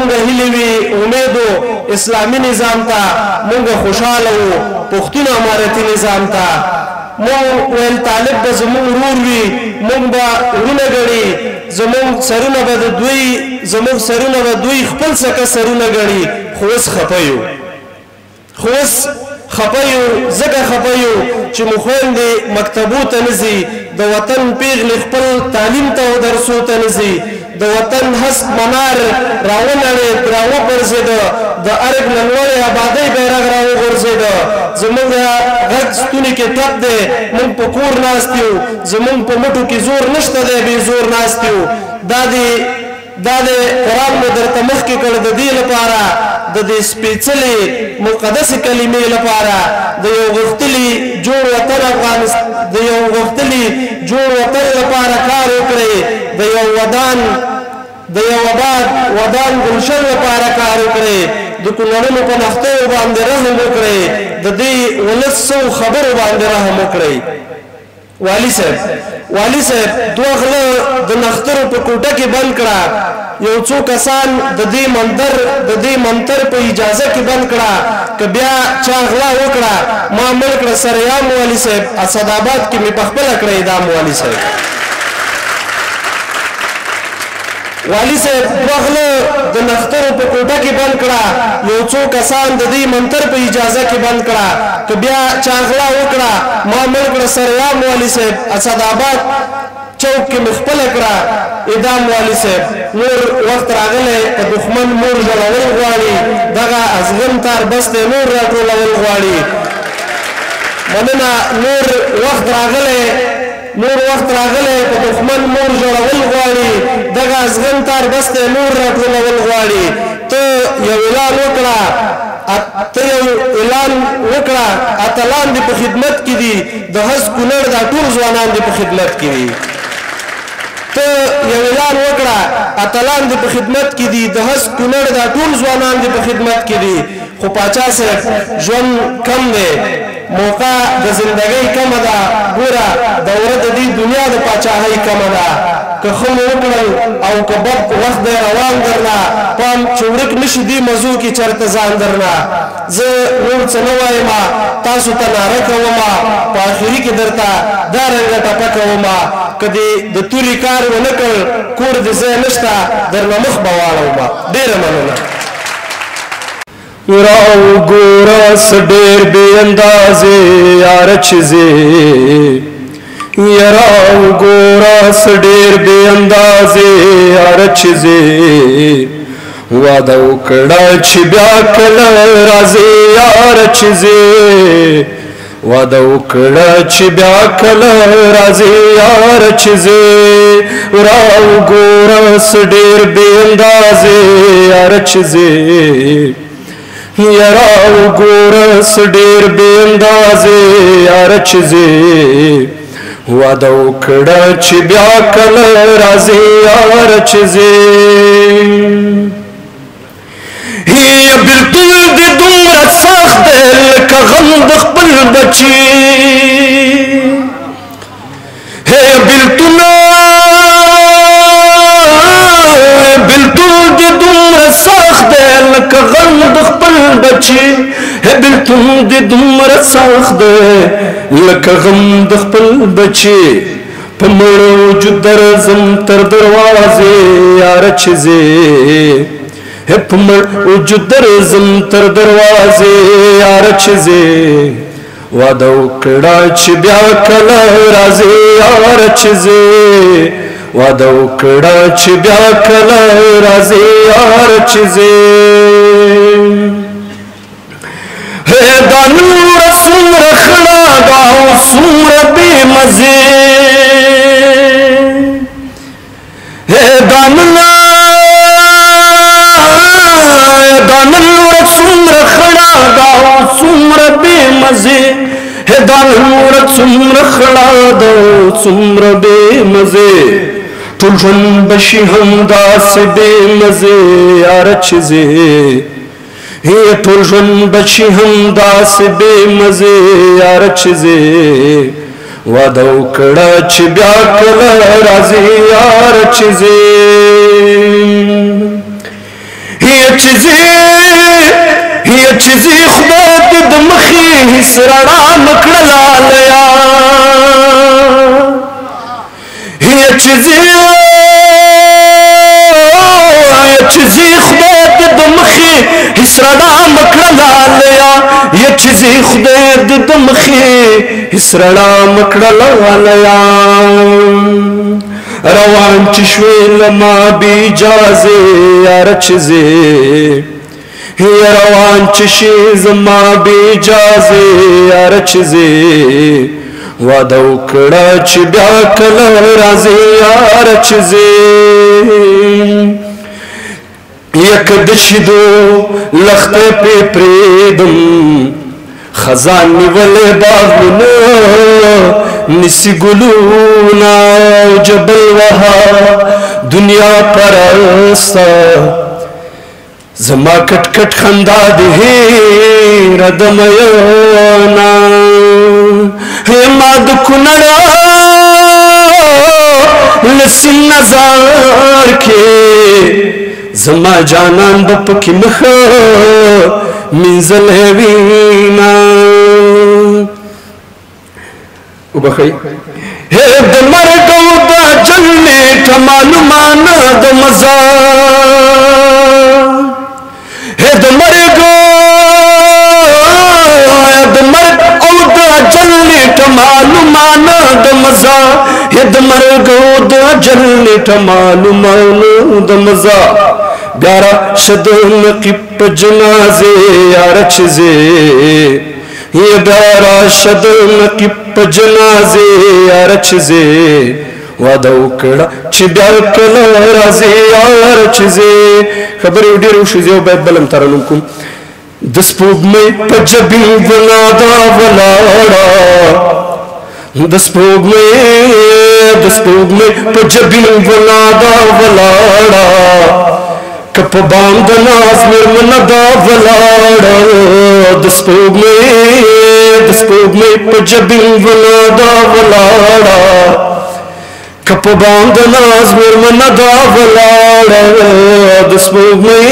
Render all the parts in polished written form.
منگا ہلیوی امیدو اسلامی نظام تا منگا خوشحالو پختون امارتی نظام تا مون ویل طالب با زمون روروی مون با رونگڑی زمون سرون با دوی خپل سکا سرونگڑی خوص خپیو زکا خپیو چی مخوین دی مکتبو تنزی دا وطن پیغ لخپل تعلیم تاو درسو تنزی دا وطن حسب منار راون علی براو برزی دا عرب ننوال عبادی بیرغ راو برزی دا زمون دا غد ستونی که تب دی من پا کور ناستیو زمون پا مٹو کی زور نشتا دی بی زور ناستیو دا دی قرآن مدر تمخ کی کرد دی لپارا دا دی سپیچلی مقدس کلمی لپارا دا یو غفتلی جور وطن لپارا کار اکرئی دا یو ودان گلشن لپارا کار اکرئی دا کنانو پنختو باند رحم اکرئی دا دی ولسو خبر باند رحم اکرئی والی صاحب دو اغلا دن اختر پا کوٹا کی بند کرا یو چو کسان دا دی منتر پا اجازہ کی بند کرا کبیا چا اغلا وکرا ما ملک را سریام والی صاحب اسد آباد کی می پخبل اکرا ادام والی صاحب دو اغلا دن اختر پا کوٹا کی بند کرا یو چو کسان دا دی منتر پا اجازہ کی بند کرا کبیا چا اغلا وکرا ما ملک را سریام والی صاحب اسد آباد چوک کی مخبل اکرا ادام والی صاحب نور وقت راغلے تا دخمن مور جلول غواری دغا از غم تار بست نور را تولول غواری مننا نور وقت راغلے تا دخمن مور جلول غواری دغا از غم تار بست نور را تولول غواری تو یو اعلان وکرا اتلان دی پا خدمت کی دی دهز کنر دا طور زوانان دی پا خدمت کی دی خو پاچا سے جون کم دے موقع دا زندگی کم دا گورا دورت دی دنیا دا پاچاہی کم دا که خم وکرن او که بب وقت دی روان درنا پام چورک نشی دی مزو کی چرت زان درنا زی نور چنوائی ما تاسو تنارک وما پا آخری کی درتا دارنگا تپک وما کدی دا توری کار و نکل کور دی زی نشتا درنا مخ بوانا وما دیر منونا راو گورا سدیر بے اندازے یار چیزے وعدہ اکڑا چھ بیاکل رازے یار چیزے راو گورا سدیر بے اندازے یار چیزے یراو گورس دیر بیندازے یارچزے وادو کڑاچ بیاکل رازے یارچزے ہی بلکل دی دمرا ساخت دل کا غندق پل بچی ہے بلکل دی دمرا ساخت دل کا غندق بچی ہے بلکل دی دمر ساخ دے لکا غم دخپل بچی پمڑو جو درزم تر دروازے یار چیزے ہے پمڑو جو درزم تر دروازے یار چیزے وادو کڑا چھ بیاکل رازے یار چیزے وادو کڑا چھ بیاکل رازے یار چیزے دا نور سمر خلا دا سمر بے مزے دا نور سمر خلا دا سمر بے مزے دا نور سمر خلا دا سمر بے مزے تلجن بشی ہمدا سے بے مزے یار چیزے یہ تلجن بچی ہم داس بے مزے یار چیزے وادو کڑا چھ بیاکل رازے یار چیزے هي چیزی خدا د مخې سرړا مکړلا لیا هي چیزی خدا د مخې سرړا مکړلا لیا هي چیزی خدا د مخې سرړا مکړلا لیا روان چشوی لما بی جازے یار چیزے ہی روان چشی زما بی جازے یار چیزے وعدو کڑا چی بیا کلر رازے یار چیزے یک دشدو لخت پی پریدم خزانی والے باغنو نسی گلونا جبل وہا دنیا پرستا زما کٹ کٹ خندا دہی ردم یونا ہے ماد کنڑا لسی نظار کے زما جانان بپ کی مخ منزل ہے وینا وبخي هيد مرد ودا جنة معلومان دمزا هيد مرد ودا جنة معلومان دمزا هيد مرد ودا جنة معلومان دمزا غارا شدن کی پجنازے یار چیزے یہ دارا شدن کی پجنازے یار چیزے وعدہ اکڑا چی بیار کلا رازے یار چیزے خبری اوڈی روشی زیو بیت بلم ترنم کن دس پوب میں پجبی ونادا ولاڑا دس پوب میں پجبی ونادا ولاڑا کپ باند ناز مرمنا دا ولاڑا دس پوگ میں پجبین ونا دا ولاڑا کپ باند ناز مرمنا دا ولاڑا دس پوگ میں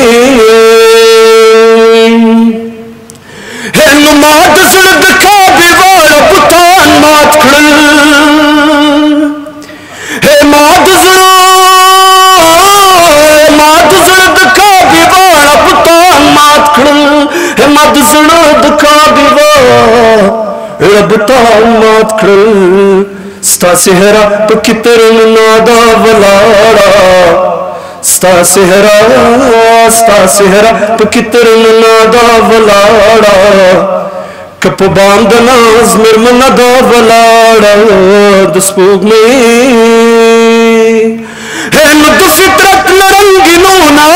ہے نماد زرد کعبی والا بطان مات کھڑل ہے ماد زرد کعبی والا بطان مات کھڑل مد زند کابی وا رب تا مات کرل ستا سہرا پکترن نادا ولاڑا کپ باند ناز مرم نادا ولاڑا دس پوگ میں ہے ند فطرت نرنگی نونا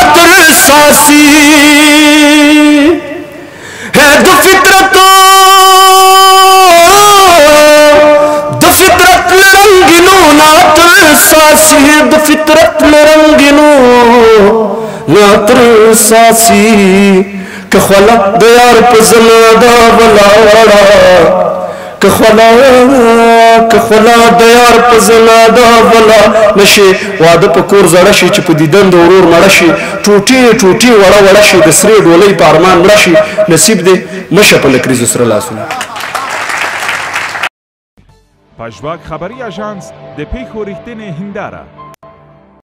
تر ساسی دو فطرت لرنگینو ناتر ساسی کخوالا دیار پزنا دا ولاڑا کخوالا دیار پزنا دا ولا نشی وعده پکور زړه شي چې په دیدن د ورور مړه شي ټوټي وړه شي د سرې ډولۍ په ارمان مړه شي نصیب دې مشه په لکریزو سره لاسونه پژواک خبري اژانس د پیښو رښتینې هنداره